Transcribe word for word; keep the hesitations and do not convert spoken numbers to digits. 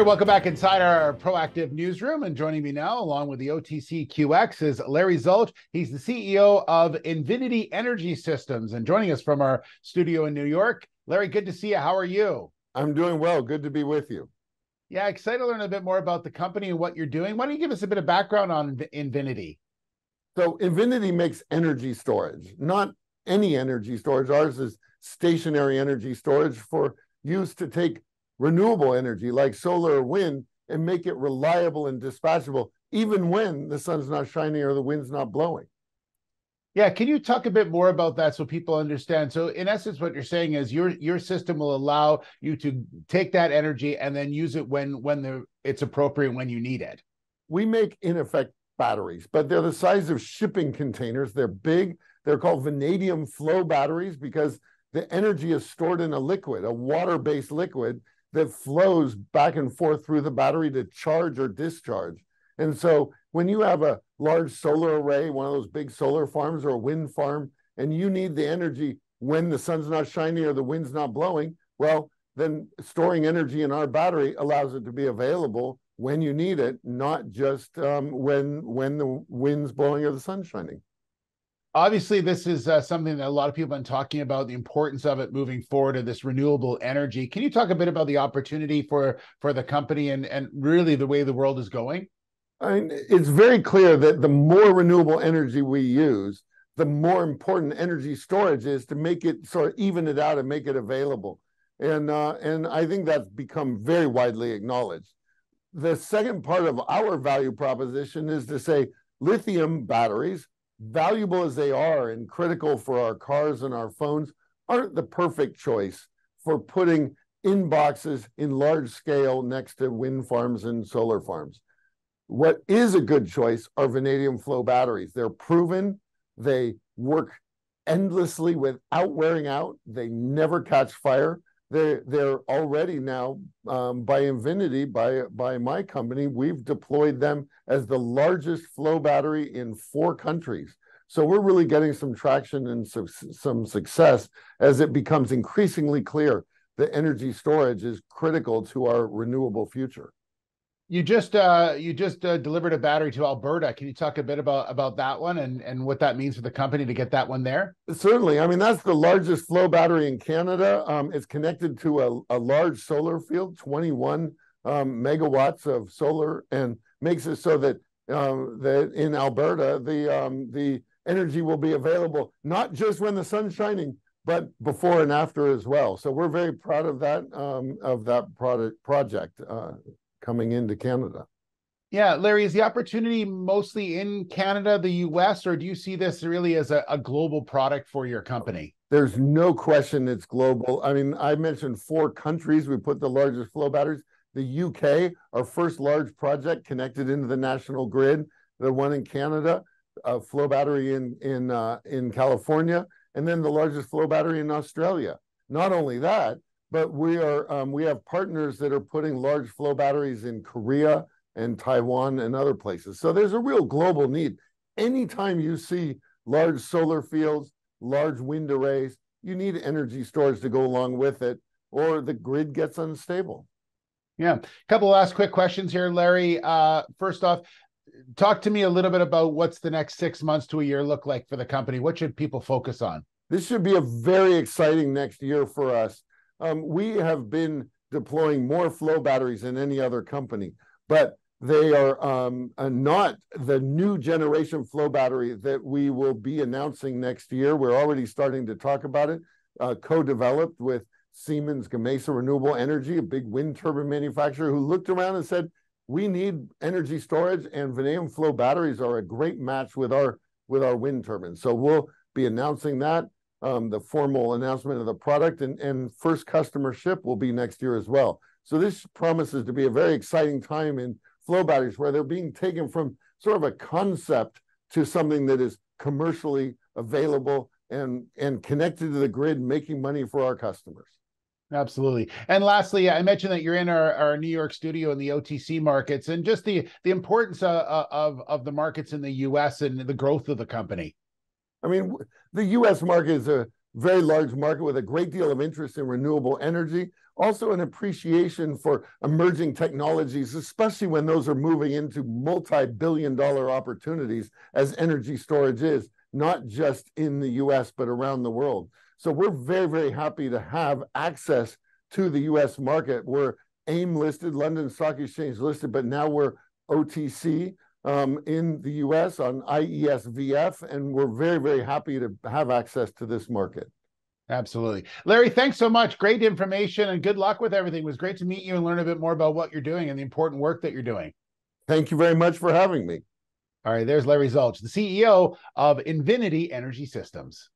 right, welcome back inside our Proactive newsroom. And joining me now, along with the O T C Q X, is Larry Zulch. He's the C E O of Invinity Energy Systems and joining us from our studio in New York. Larry, good to see you. How are you? I'm doing well. Good to be with you. Yeah, excited to learn a bit more about the company and what you're doing. Why don't you give us a bit of background on Invinity? So Invinity makes energy storage, not any energy storage. Ours is stationary energy storage for use to take renewable energy like solar or wind and make it reliable and dispatchable, even when the sun's not shining or the wind's not blowing. Yeah, can you talk a bit more about that so people understand? So in essence, what you're saying is your your system will allow you to take that energy and then use it when when the, it's appropriate, when you need it. We make, in effect, batteries, but they're the size of shipping containers. They're big. They're called vanadium flow batteries because the energy is stored in a liquid, a water-based liquid that flows back and forth through the battery to charge or discharge. And so when you have a large solar array, one of those big solar farms or a wind farm, and you need the energy when the sun's not shining or the wind's not blowing, well, then storing energy in our battery allows it to be available when you need it, not just um, when, when the wind's blowing or the sun's shining. Obviously, this is uh, something that a lot of people have been talking about, the importance of it moving forward of this renewable energy. Can you talk a bit about the opportunity for, for the company and, and really the way the world is going? I mean, it's very clear that the more renewable energy we use, the more important energy storage is to make it sort of even it out and make it available. And, uh, and I think that's become very widely acknowledged. The second part of our value proposition is to say lithium batteries, valuable as they are and critical for our cars and our phones, aren't the perfect choice for putting in boxes in large scale next to wind farms and solar farms. What is a good choice are vanadium flow batteries. They're proven, they work endlessly without wearing out, they never catch fire. They're, they're already now, um, by Invinity, by, by my company, we've deployed them as the largest flow battery in four countries. So we're really getting some traction and some, some success as it becomes increasingly clear that energy storage is critical to our renewable future. You just, uh, you just uh, delivered a battery to Alberta. Can you talk a bit about, about that one and, and what that means for the company to get that one there? Certainly. I mean, that's the largest flow battery in Canada. Um, it's connected to a, a large solar field, twenty-one um, megawatts of solar, and makes it so that, um, that in Alberta, the, um, the energy will be available, not just when the sun's shining, but before and after as well. So we're very proud of that, um, of that product, project. Uh, coming into Canada. Yeah, Larry, is the opportunity mostly in Canada, the U S, or do you see this really as a, a global product for your company? There's no question it's global. I mean, I mentioned four countries. We put the largest flow batteries. The U K, our first large project connected into the national grid, the one in Canada, a flow battery in, in, uh, in California, and then the largest flow battery in Australia. Not only that, but we are um, we have partners that are putting large flow batteries in Korea and Taiwan and other places. So there's a real global need. Anytime you see large solar fields, large wind arrays, you need energy storage to go along with it, or the grid gets unstable. Yeah. A couple of last quick questions here, Larry. Uh, first off, talk to me a little bit about what's the next six months to a year look like for the company. What should people focus on? This should be a very exciting next year for us. Um, we have been deploying more flow batteries than any other company, but they are um, not the new generation flow battery that we will be announcing next year. We're already starting to talk about it, uh, co-developed with Siemens Gamesa Renewable Energy, a big wind turbine manufacturer who looked around and said, we need energy storage and vanadium flow batteries are a great match with our, with our wind turbines. So we'll be announcing that. Um, the formal announcement of the product and, and first customer ship will be next year as well. So this promises to be a very exciting time in flow batteries where they're being taken from sort of a concept to something that is commercially available and, and connected to the grid, making money for our customers. Absolutely. And lastly, I mentioned that you're in our, our New York studio in the O T C markets and just the, the importance of, of, of the markets in the U S and the growth of the company. I mean, the U S market is a very large market with a great deal of interest in renewable energy, also an appreciation for emerging technologies, especially when those are moving into multi-billion dollar opportunities as energy storage is, not just in the U S, but around the world. So we're very, very happy to have access to the U S market. We're AIM listed, London Stock Exchange listed, but now we're O T C um, in the U S on I E S V F, and we're very, very happy to have access to this market. Absolutely. Larry, thanks so much. Great information and good luck with everything. It was great to meet you and learn a bit more about what you're doing and the important work that you're doing. Thank you very much for having me. All right, there's Larry Zulch, the C E O of Invinity Energy Systems.